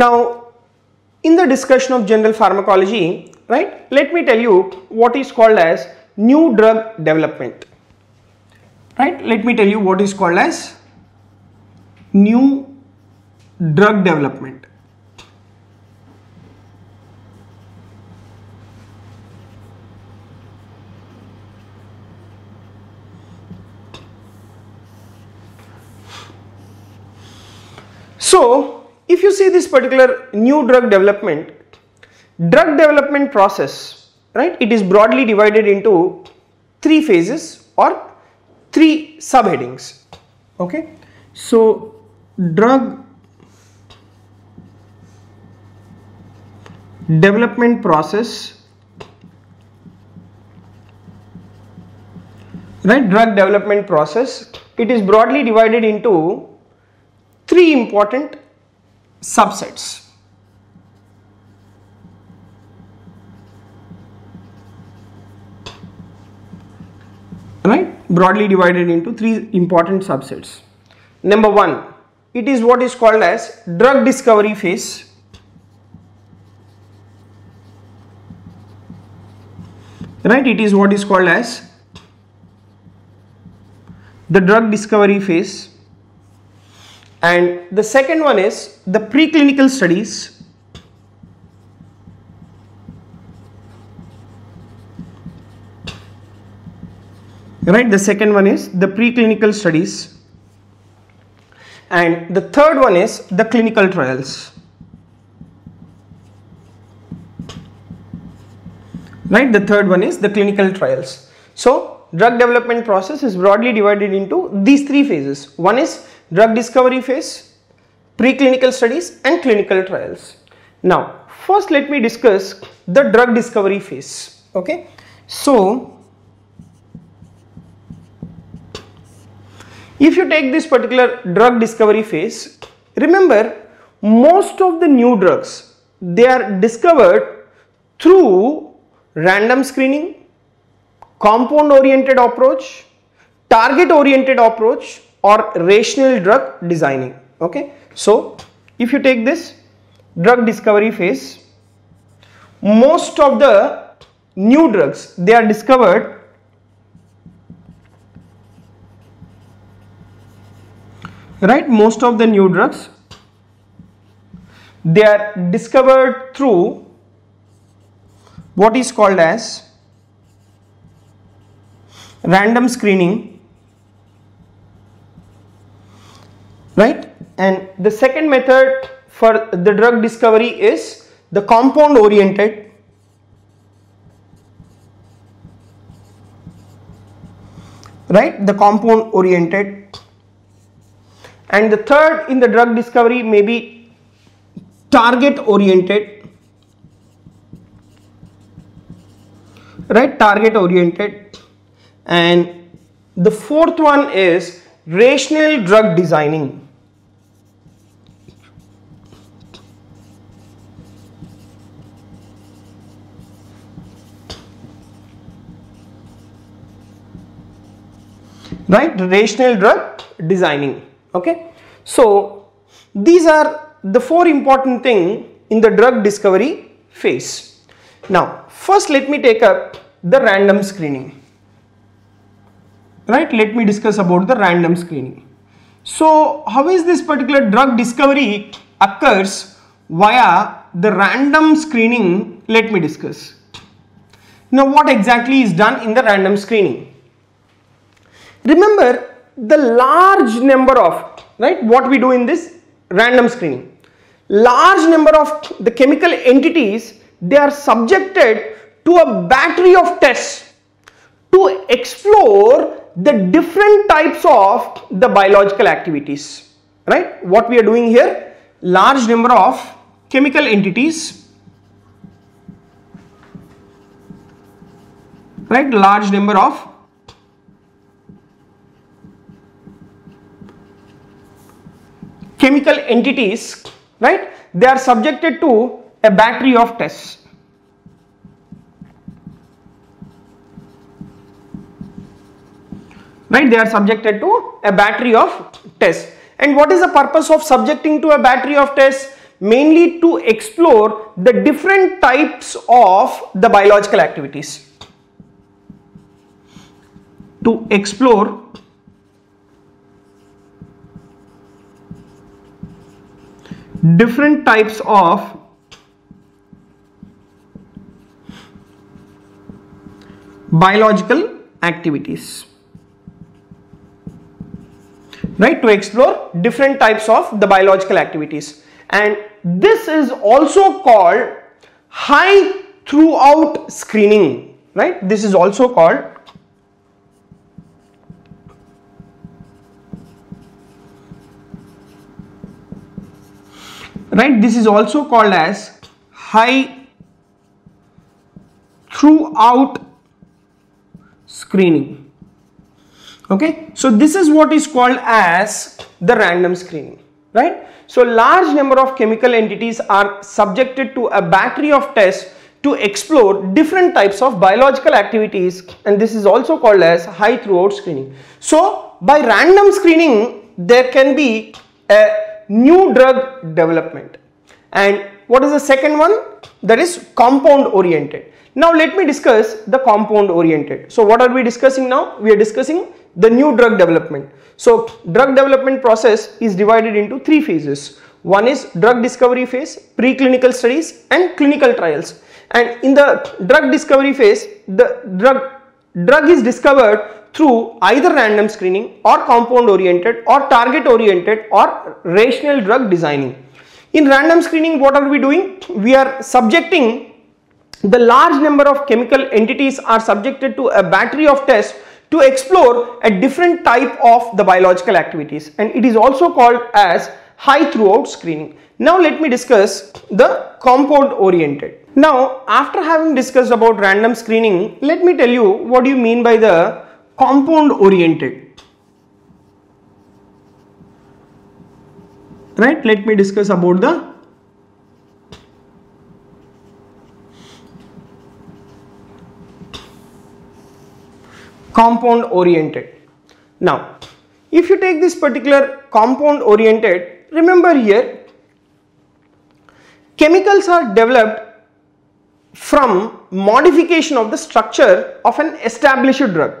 Now, in the discussion of general pharmacology, right, let me tell you what is called as new drug development. Right, let me tell you what is called as new drug development. So, if you see this particular new drug development process, right, it is broadly divided into three phases or three subheadings. Okay, so drug development process, right, drug development process, it is broadly divided into three important subsets. Right, broadly divided into three important subsets. Number one, it is what is called as drug discovery phase. Right, it is what is called as the drug discovery phase. And the second one is the preclinical studies, right? The second one is the preclinical studies, and the third one is the clinical trials, right? The third one is the clinical trials. So, drug development process is broadly divided into these three phases. One is drug discovery phase, preclinical studies and clinical trials. Now, first let me discuss the drug discovery phase. Okay, so if you take this particular drug discovery phase, remember most of the new drugs, they are discovered through random screening, compound oriented approach, target oriented approach, or rational drug designing. Okay, so if you take this drug discovery phase, most of the new drugs, they are discovered most of the new drugs, they are discovered through what is called as random screening. Right, and the second method for the drug discovery is the compound oriented, right, the compound oriented, and the third in the drug discovery may be target oriented, right, target oriented, and the fourth one is rational drug designing. Right, rational drug designing. Okay, so these are the four important things in the drug discovery phase. Now, first let me take up the random screening. Right, let me discuss about the random screening. So, how is this particular drug discovery occurs via the random screening? Let me discuss. Now, what exactly is done in the random screening? Remember the large number of, right, what we do in this random screening, large number of the chemical entities, they are subjected to a battery of tests to explore the different types of the biological activities. Right, what we are doing here, large number of chemical entities, right, large number of chemical entities, right, they are subjected to a battery of tests. Right, they are subjected to a battery of tests. And what is the purpose of subjecting to a battery of tests? mainly to explore the different types of the biological activities. To explore different types of biological activities, right? To explore different types of the biological activities, and this is also called high throughput screening, right? This is also called as high throughput screening. Okay, so this is what is called as the random screening, right? So large number of chemical entities are subjected to a battery of tests to explore different types of biological activities, and this is also called as high throughput screening. So by random screening there can be a new drug development. And what is the second one? That is compound oriented. Now let me discuss the compound oriented. So what are we discussing now? We are discussing the new drug development. So drug development process is divided into three phases. One is drug discovery phase, preclinical studies and clinical trials. And in the drug discovery phase, the drug is discovered through either random screening or compound oriented or target oriented or rational drug designing. In random screening, what are we doing? We are subjecting the large number of chemical entities are subjected to a battery of tests to explore a different type of the biological activities, and it is also called as high throughput screening. Now let me discuss the compound oriented. Now after having discussed about random screening, let me tell you what do you mean by the compound oriented, right? Let me discuss about the compound oriented. Now if you take this particular compound oriented, remember here chemicals are developed from modification of the structure of an established drug,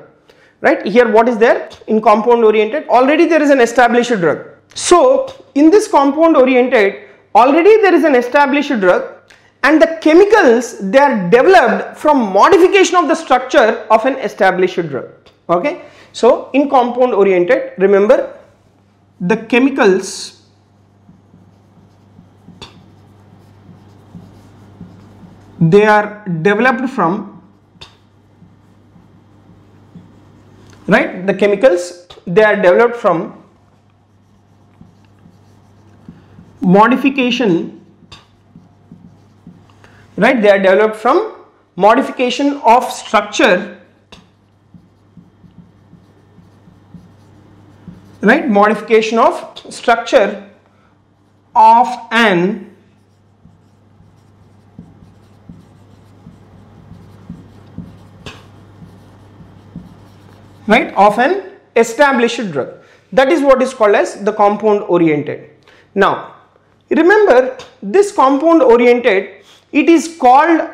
right? Here what is there in compound oriented? Already there is an established drug. So in this compound oriented already there is an established drug, and the chemicals, they are developed from modification of the structure of an established drug. Okay, so in compound oriented, remember the chemicals they are developed from, right? The chemicals they are developed from modification, right? They are developed from modification of structure, right? Modification of structure of an established drug. That is what is called as the compound oriented. Now remember this compound oriented, it is called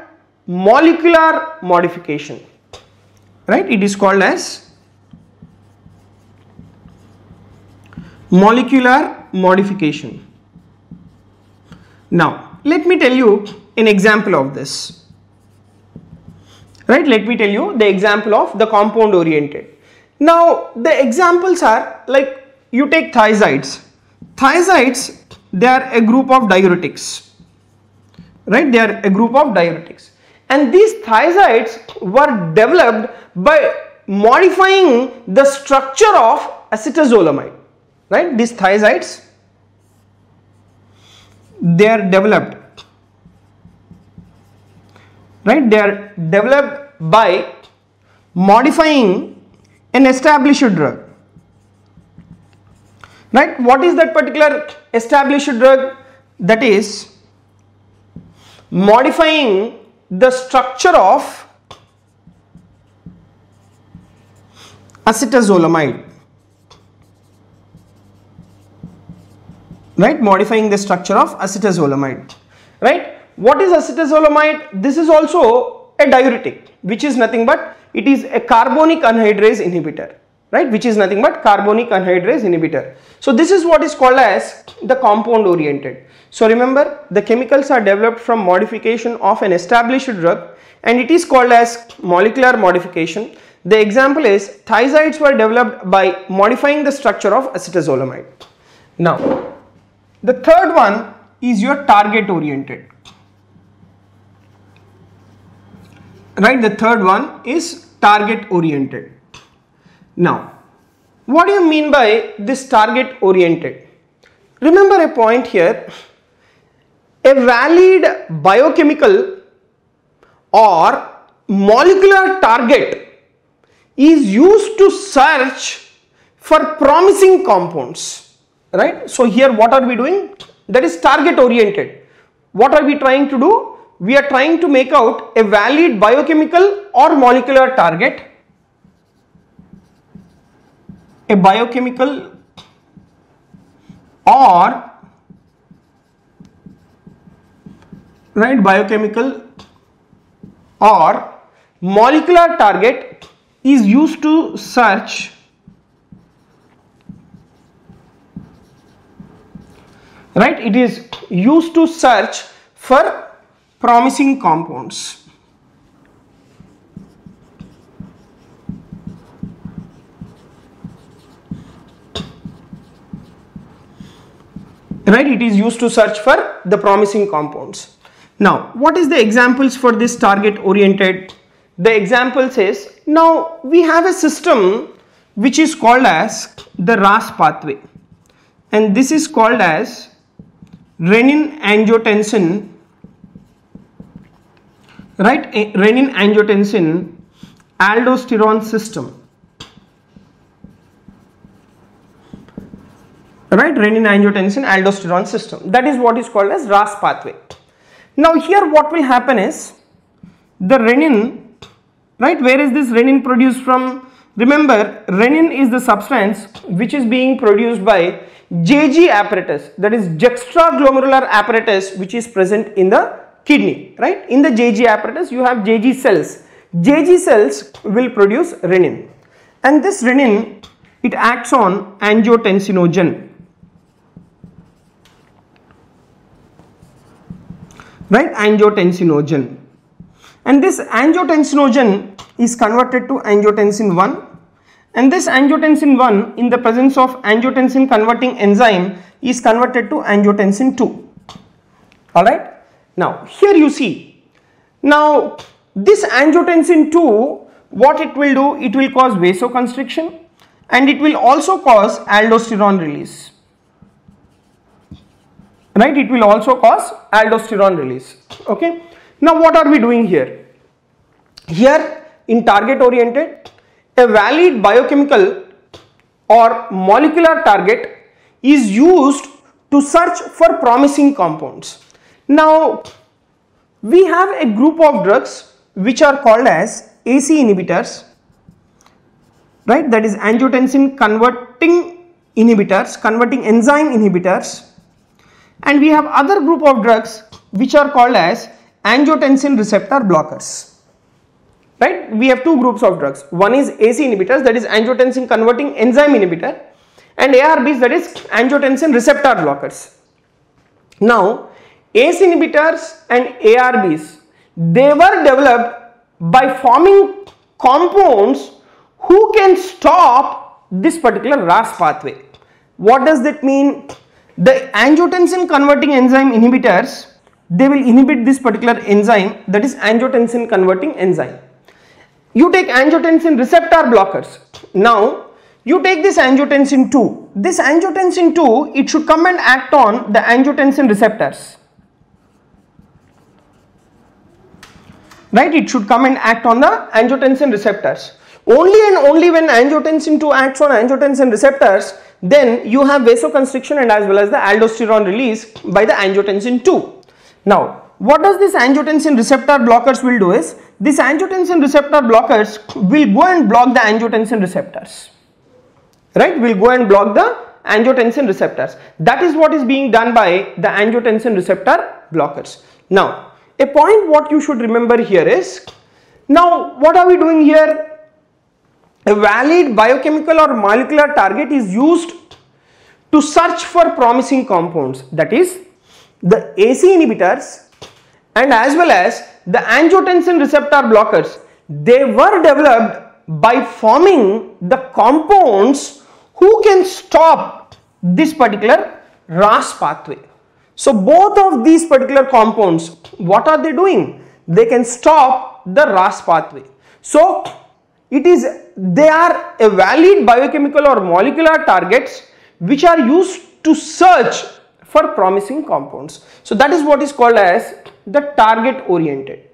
molecular modification, right? It is called as molecular modification. Now let me tell you an example of this, right? Let me tell you the example of the compound oriented. Now the examples are like you take thiazides. Thiazides, they are a group of diuretics, right? They are a group of diuretics, and these thiazides were developed by modifying the structure of acetazolamide, right? These thiazides, they are developed, right? They are developed by modifying an established drug, right? What is that particular established drug? That is modifying the structure of acetazolamide, right, modifying the structure of acetazolamide, right. What is acetazolamide? This is also a diuretic, which is nothing but it is a carbonic anhydrase inhibitor, right, which is nothing but carbonic anhydrase inhibitor. So this is what is called as the compound oriented. So remember, the chemicals are developed from modification of an established drug and it is called as molecular modification. The example is thiazides were developed by modifying the structure of acetazolamide. Now, the third one is your target oriented. Right, the third one is target oriented. Now, what do you mean by this target oriented? Remember a point here, a valid biochemical or molecular target is used to search for promising compounds, right? So here what are we doing? That is target oriented. What are we trying to do? We are trying to make out a valid biochemical or molecular target, a biochemical or, right, biochemical or molecular target is used to search, right, it is used to search for promising compounds, right, it is used to search for the promising compounds. Now, what is the examples for this target oriented? The example says, now we have a system which is called as the RAS pathway, and this is called as renin-angiotensin, right, renin-angiotensin-aldosterone system, right, renin-angiotensin-aldosterone system, that is what is called as RAS pathway. Now here what will happen is the renin, right, where is this renin produced from? Remember, renin is the substance which is being produced by JG apparatus, that is juxtaglomerular apparatus, which is present in the kidney, right? In the JG apparatus you have JG cells. JG cells will produce renin, and this renin, it acts on angiotensinogen, right, angiotensinogen. And this angiotensinogen is converted to angiotensin 1, and this angiotensin 1 in the presence of angiotensin converting enzyme is converted to angiotensin 2. Alright. Now here you see, now this angiotensin 2, what it will do, it will cause vasoconstriction and it will also cause aldosterone release. Right, it will also cause aldosterone release. Okay. Now what are we doing here? Here in target oriented, a valid biochemical or molecular target is used to search for promising compounds. Now we have a group of drugs which are called as ACE inhibitors, right, that is angiotensin converting inhibitors, converting enzyme inhibitors, and we have other group of drugs which are called as angiotensin receptor blockers, right. We have two groups of drugs. One is ACE inhibitors, that is angiotensin converting enzyme inhibitor, and ARBs, that is angiotensin receptor blockers. Now ACE inhibitors and ARBs, they were developed by forming compounds who can stop this particular RAS pathway. What does that mean? The angiotensin converting enzyme inhibitors, they will inhibit this particular enzyme, that is angiotensin converting enzyme. You take angiotensin receptor blockers. Now you take this angiotensin 2. This angiotensin 2, it should come and act on the angiotensin receptors. Right, it should come and act on the angiotensin receptors. Only and only when angiotensin 2 acts on angiotensin receptors, then you have vasoconstriction and as well as the aldosterone release by the angiotensin 2. Now what does this angiotensin receptor blockers will do is, this angiotensin receptor blockers will go and block the angiotensin receptors, right, will go and block the angiotensin receptors. That is what is being done by the angiotensin receptor blockers. Now, a point what you should remember here is, now what are we doing here? A valid biochemical or molecular target is used to search for promising compounds, that is the ACE inhibitors and as well as the angiotensin receptor blockers. They were developed by forming the compounds who can stop this particular RAS pathway. So both of these particular compounds, what are they doing? They can stop the RAS pathway. So they are a valid biochemical or molecular targets which are used to search for promising compounds. So that is what is called as the target oriented,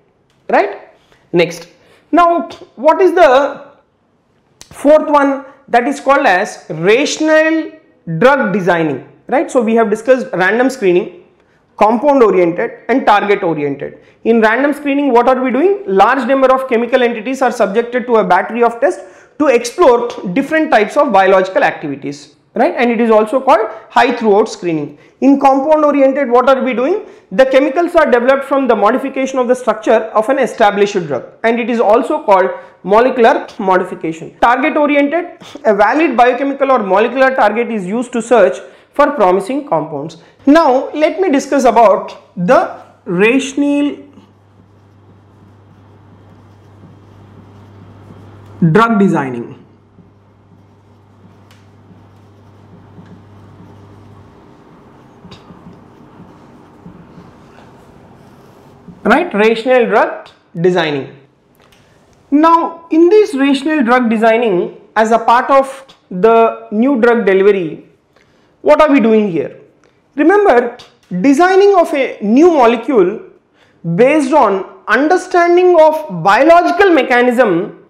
right? Next. Now what is the fourth one? That is called as rational drug designing, right? So we have discussed random screening, compound oriented and target oriented. In random screening, what are we doing? Large number of chemical entities are subjected to a battery of tests to explore different types of biological activities, right? And it is also called high throughput screening. In compound oriented, what are we doing? The chemicals are developed from the modification of the structure of an established drug, and it is also called molecular modification. Target oriented, a valid biochemical or molecular target is used to search for promising compounds. Now let me discuss about the rational drug designing. Right, rational drug designing. Now in this rational drug designing, as a part of the new drug delivery, what are we doing here? Remember, designing of a new molecule based on understanding of biological mechanism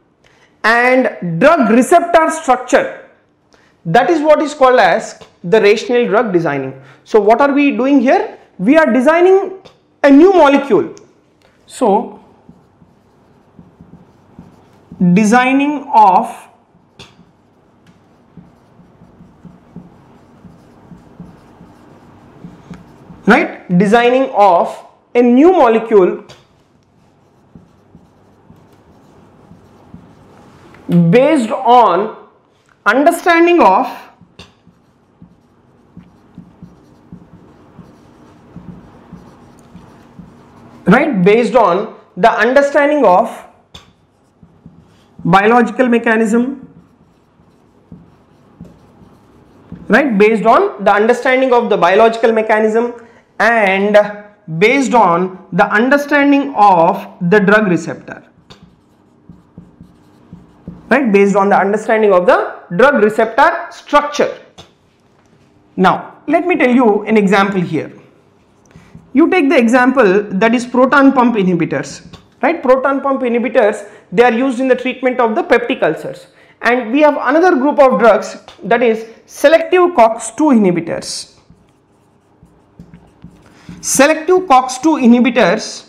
and drug receptor structure, that is what is called as the rational drug designing. So what are we doing here? We are designing a new molecule. So designing of designing of a new molecule based on understanding of based on the understanding of biological mechanism, based on the understanding of the biological mechanism and based on the understanding of the drug receptor, based on the understanding of the drug receptor structure. Now let me tell you an example here. You take the example that is proton pump inhibitors, proton pump inhibitors, they are used in the treatment of the peptic ulcers, and we have another group of drugs, that is selective COX-2 inhibitors. Selective COX-2 inhibitors,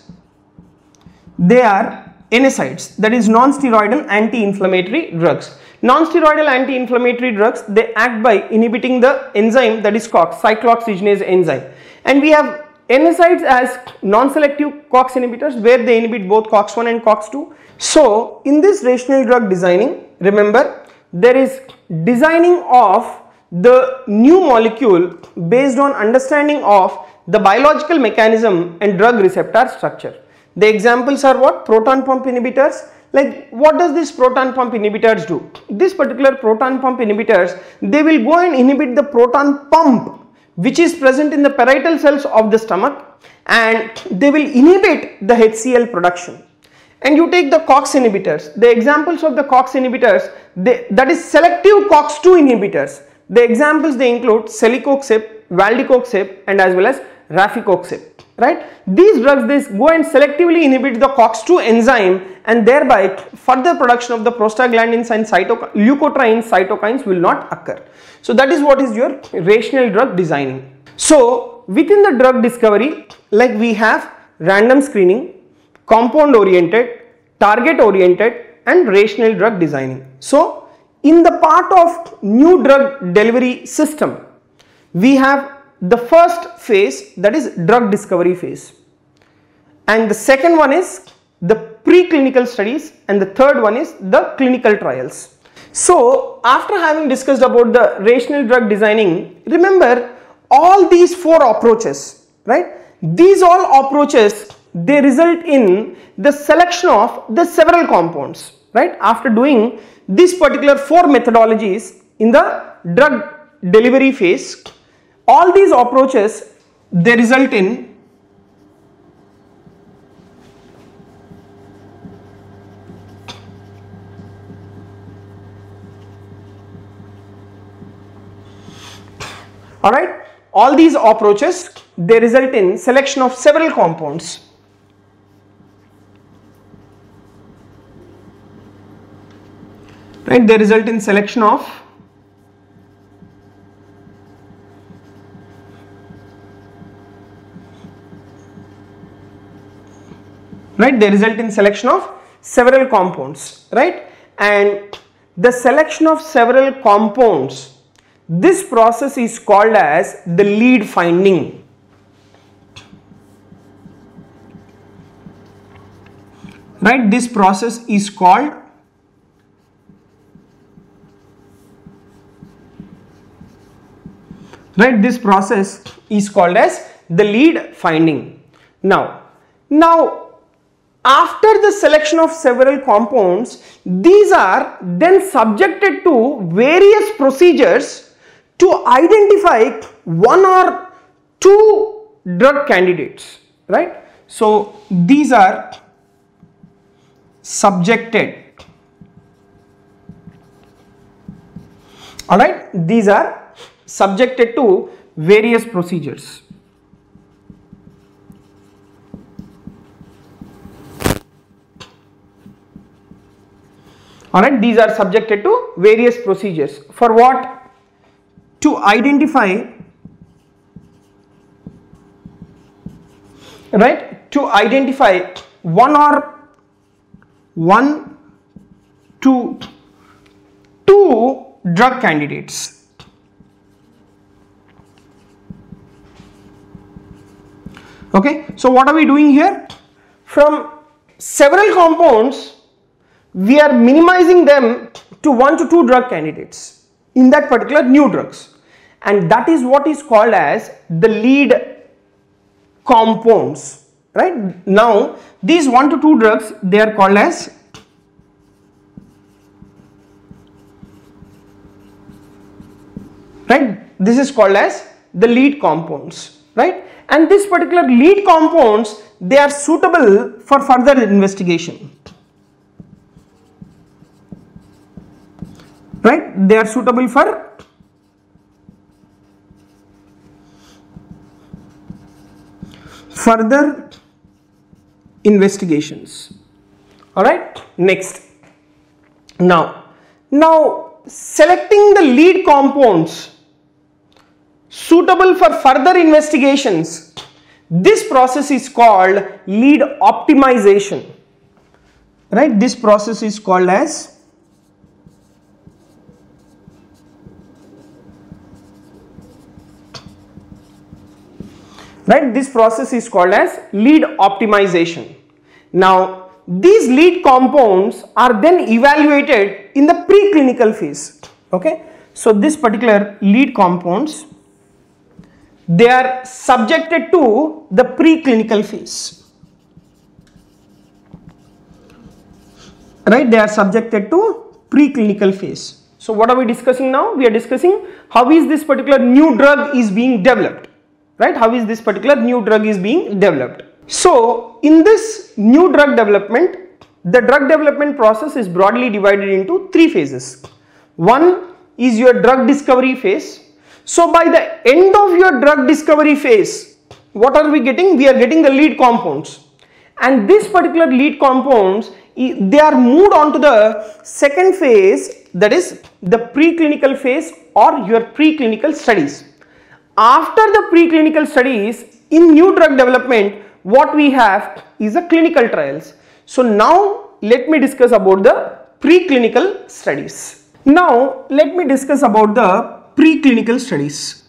they are NSAIDs, that is non-steroidal anti-inflammatory drugs. Non-steroidal anti-inflammatory drugs, they act by inhibiting the enzyme that is COX, cyclooxygenase enzyme. And we have NSAIDs as non-selective COX inhibitors where they inhibit both COX-1 and COX-2. So in this rational drug designing, remember, there is designing of the new molecule based on understanding of the biological mechanism and drug receptor structure. The examples are what? Proton pump inhibitors. Like, what does this proton pump inhibitors do? This particular proton pump inhibitors, they will go and inhibit the proton pump which is present in the parietal cells of the stomach, and they will inhibit the HCl production. And you take the COX inhibitors. The examples of the COX inhibitors, that is selective COX-2 inhibitors. The examples, they include celecoxib, valdecoxib and as well as Raficoxib, right? These drugs, they go and selectively inhibit the COX-2 enzyme, and thereby further production of the prostaglandins and leukotrienes cytokines will not occur. So that is what is your rational drug designing. So within the drug discovery, like, we have random screening, compound oriented, target oriented and rational drug designing. So In the part of new drug delivery system, we have the first phase, that is drug discovery phase, and the second one is the preclinical studies, and the third one is the clinical trials. So after having discussed about the rational drug designing, remember all these four approaches, right? These all approaches, they result in the selection of the several compounds, right? After doing these particular four methodologies in the drug delivery phase, all these approaches, they result in selection of several compounds. Right, they result in selection of several compounds, right? And the selection of several compounds, this process is called as the lead finding. Right, this process is called as the lead finding. Now after the selection of several compounds, these are then subjected to various procedures to identify one or two drug candidates, right? So these are subjected, to various procedures. For what? To identify, right, to identify one to two drug candidates, okay. So what are we doing here? From several compounds, we are minimizing them to 1 to 2 drug candidates in that particular new drugs, and that is what is called as the lead compounds, right? Now these 1 to 2 drugs, they are called as the lead compounds, right? And this particular lead compounds, they are suitable for further investigation. Right, they are suitable for further investigations. All right, next. Now selecting the lead compounds suitable for further investigations, this process is called lead optimization. Right, this process is called as lead optimization. Now these lead compounds are then evaluated in the preclinical phase, okay. So this particular lead compounds, they are subjected to the preclinical phase, right, they are subjected to preclinical phase. So what are we discussing now? We are discussing how is this particular new drug is being developed. Right, how is this particular new drug is being developed? So in this new drug development, the drug development process is broadly divided into 3 phases. One is your drug discovery phase. So by the end of your drug discovery phase, what are we getting? We are getting the lead compounds, and this particular lead compounds, they are moved on to the second phase, that is the preclinical phase or your preclinical studies. After the preclinical studies in new drug development, what we have is the clinical trials. So now let me discuss about the preclinical studies. Now let me discuss about the preclinical studies.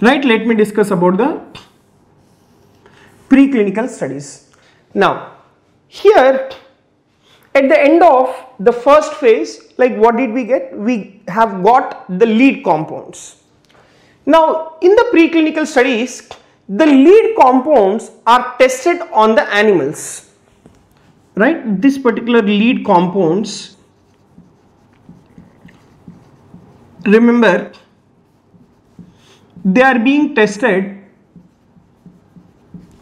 Right, let me discuss about the preclinical studies. Now here at the end of the first phase, like what did we get? We have got the lead compounds. Now in the preclinical studies, the lead compounds are tested on the animals, right? This particular lead compounds, remember, they are being tested,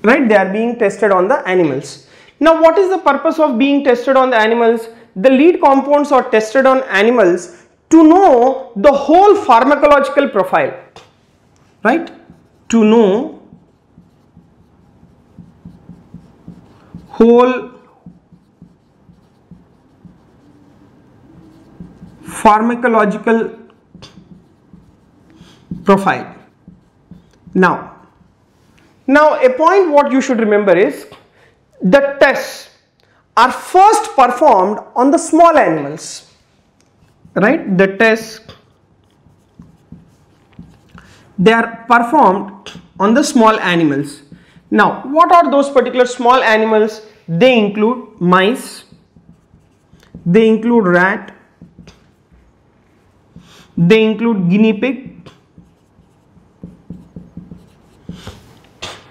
right? They are being tested on the animals. Now what is the purpose of being tested on the animals? The lead compounds are tested on animals to know the whole pharmacological profile, right? To know whole pharmacological profile. Now a point what you should remember is the tests are first performed on the small animals, right? The tests, they are performed on the small animals. Now what are those particular small animals? They include mice, they include rat, they include guinea pig,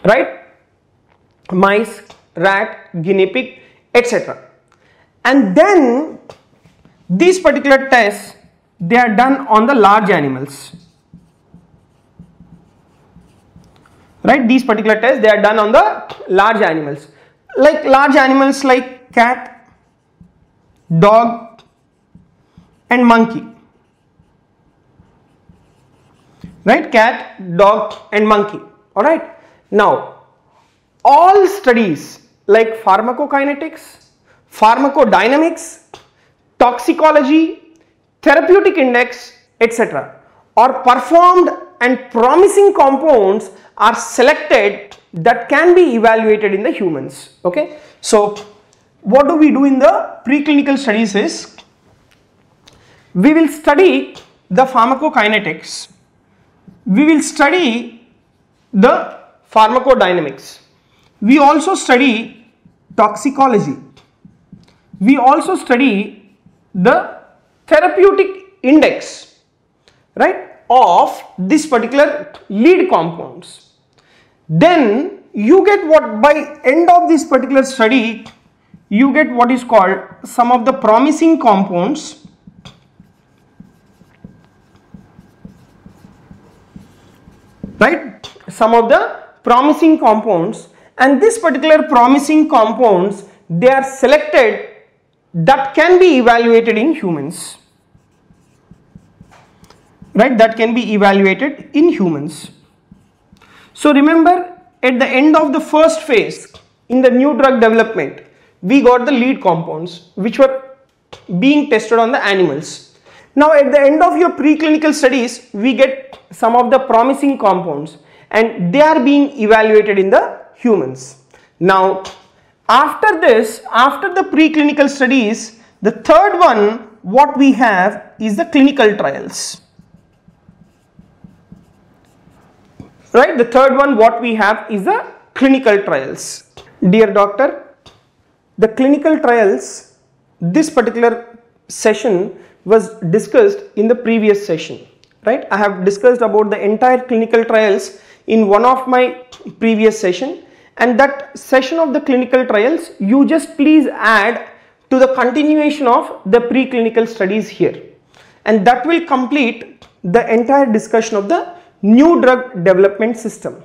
right? Mice, rat, guinea pig, etc. And then these particular tests, they are done on the large animals. Right, these particular tests, they are done on the large animals, like large animals like cat, dog and monkey, right? Cat, dog and monkey. All right, now all studies like pharmacokinetics, pharmacodynamics, toxicology, therapeutic index, etc. are performed and promising compounds are selected that can be evaluated in the humans. Okay, so what do we do in the preclinical studies is we will study the pharmacokinetics, we will study the pharmacodynamics, we also study toxicology, we also study the therapeutic index, right, of this particular lead compounds. Then you get what, by end of this particular study, you get what is called some of the promising compounds, right? Some of the promising compounds, and this particular promising compounds, they are selected that can be evaluated in humans, right? That can be evaluated in humans. So remember, at the end of the first phase in the new drug development, we got the lead compounds which were being tested on the animals. Now at the end of your preclinical studies, we get some of the promising compounds and they are being evaluated in the humans. Now after this, after the preclinical studies, the third one what we have is the clinical trials. Right, the third one what we have is the clinical trials. Dear doctor, the clinical trials, this particular session was discussed in the previous session, right? I have discussed about the entire clinical trials in one of my previous session, and that session of the clinical trials you just please add to the continuation of the preclinical studies here, and that will complete the entire discussion of the new drug development system.